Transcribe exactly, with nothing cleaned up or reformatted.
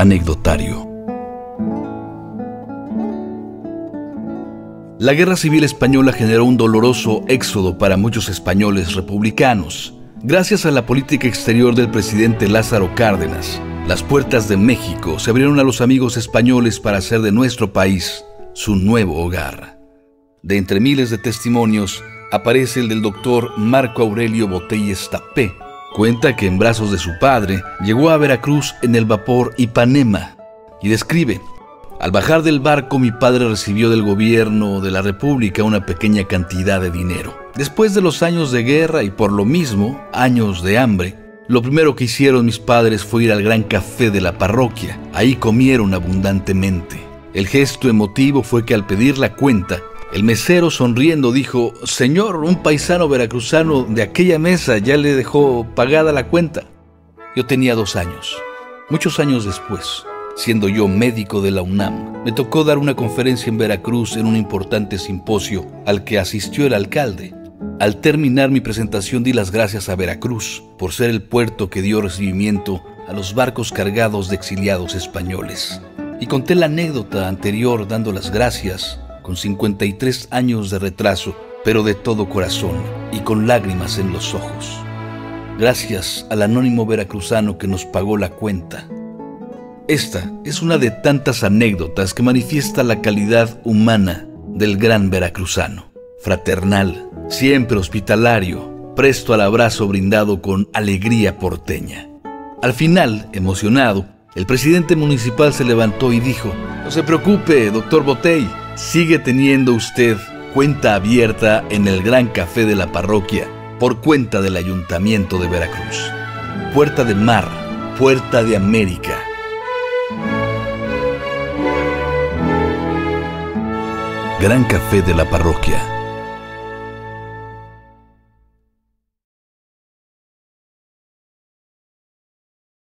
Anecdotario. La Guerra Civil Española generó un doloroso éxodo para muchos españoles republicanos. Gracias a la política exterior del presidente Lázaro Cárdenas, las puertas de México se abrieron a los amigos españoles para hacer de nuestro país su nuevo hogar. De entre miles de testimonios, aparece el del doctor Marco Aurelio Botell Estapé. Cuenta que en brazos de su padre llegó a Veracruz en el vapor Ipanema y describe: al bajar del barco, mi padre recibió del gobierno de la República una pequeña cantidad de dinero. Después de los años de guerra y por lo mismo, años de hambre, lo primero que hicieron mis padres fue ir al Gran Café de la Parroquia. Ahí comieron abundantemente. El gesto emotivo fue que al pedir la cuenta, el mesero sonriendo dijo: «Señor, un paisano veracruzano de aquella mesa ya le dejó pagada la cuenta». Yo tenía dos años. Muchos años después, siendo yo médico de la UNAM, me tocó dar una conferencia en Veracruz en un importante simposio al que asistió el alcalde. Al terminar mi presentación di las gracias a Veracruz por ser el puerto que dio recibimiento a los barcos cargados de exiliados españoles. Y conté la anécdota anterior dando las gracias con cincuenta y tres años de retraso, pero de todo corazón y con lágrimas en los ojos. Gracias al anónimo veracruzano que nos pagó la cuenta. Esta es una de tantas anécdotas que manifiesta la calidad humana del gran veracruzano. Fraternal, siempre hospitalario, presto al abrazo brindado con alegría porteña. Al final, emocionado, el presidente municipal se levantó y dijo: «No se preocupe, doctor Botell, sigue teniendo usted cuenta abierta en el Gran Café de la Parroquia por cuenta del Ayuntamiento de Veracruz». Puerta de mar, puerta de América. Gran Café de la Parroquia.